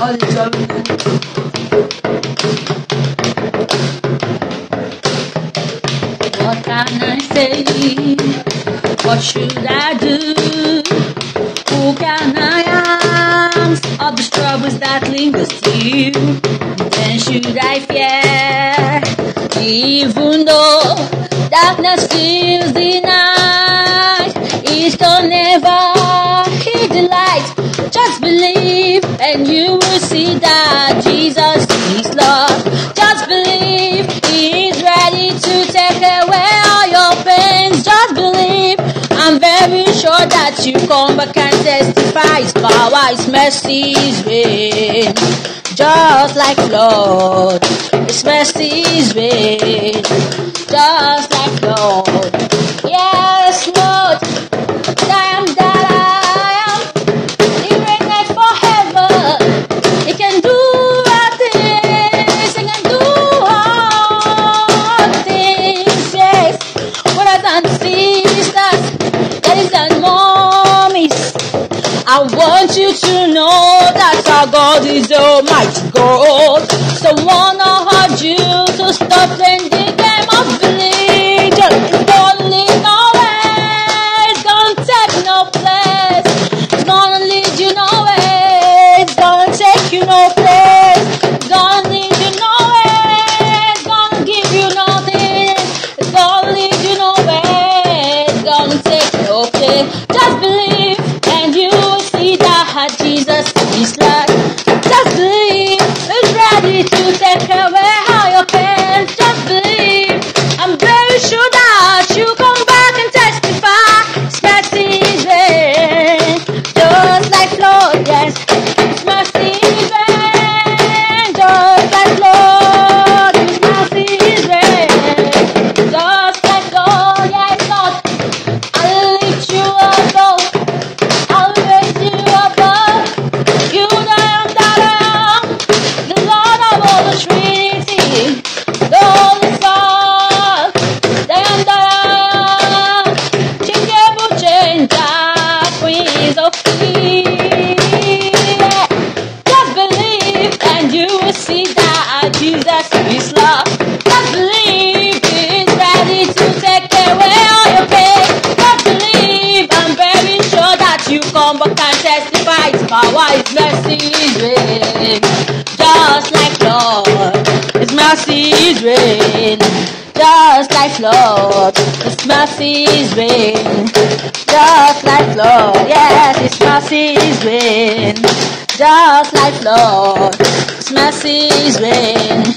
What can I say? What should I do? Who can I ask of the troubles that lingers you? Then should I fear, even though darkness fills the night? It can never hid the light. Just believe, and you will see that Jesus is Lord. Just believe, He is ready to take away all your pains. Just believe, I'm very sure that you come back and testify His power, His mercy, His reign. Just like Lord, His mercy is reign. Just like Lord, yes, Lord, I am that I am. He reigneth forever. He can do all things. He can do all things. Yes, brothers and sisters, ladies and mommies, I want you to know that our God is Almighty God. So I wanna urge you to stop playing the game of religion. Don't leave nowhere, don't take no place. It's gonna lead you nowhere, it's gonna take you no place. It's gonna lead you nowhere, it's gonna give you nothing. It's gonna lead you nowhere, it's gonna take no place. Just believe, and you will see that Jesus is Lord. Just believe, He's ready to take away all your pain. Just believe, I'm very sure that you come back and testify His mercy is reign. Just like Lord, yes, His mercy is reign. Just like Lord, His mercy is reign. Just like God, yes, Lord, I'll lift you up, Lord. I'll raise you above. You know that I'm the Lord of all the Trinity, the Holy Son, the Lamb that I am, changeable, Prince of Peace. Just believe, and you will see that Jesus is love. Just believe, He is ready to take away all your pain. Just believe, I'm very sure that you come back and testify His power, His mercy is reign. Just like Lord, His mercy is reign. Just like Lord, His mercy is reign. Just like Lord, yes, His mercy is reign. Just like Lord, His mercy is reign.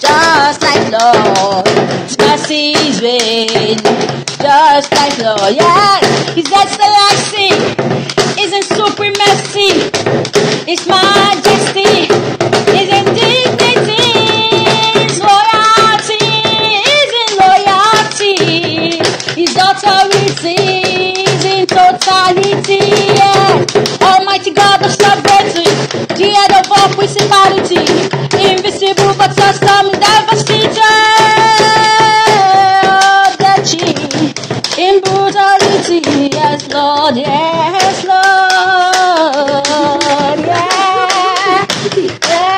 Just like Lord, His mercy is reign. Just like Lord, yes, His excellency is in supremacy, His majesty is in dignity, His royalty is in loyalty, His authority is in totality. Yeah. Almighty God of sovereignty, the head of all principality, invisible but awesome in diversity, in brutality. Yes, Lord, yes, Lord, yeah, yeah.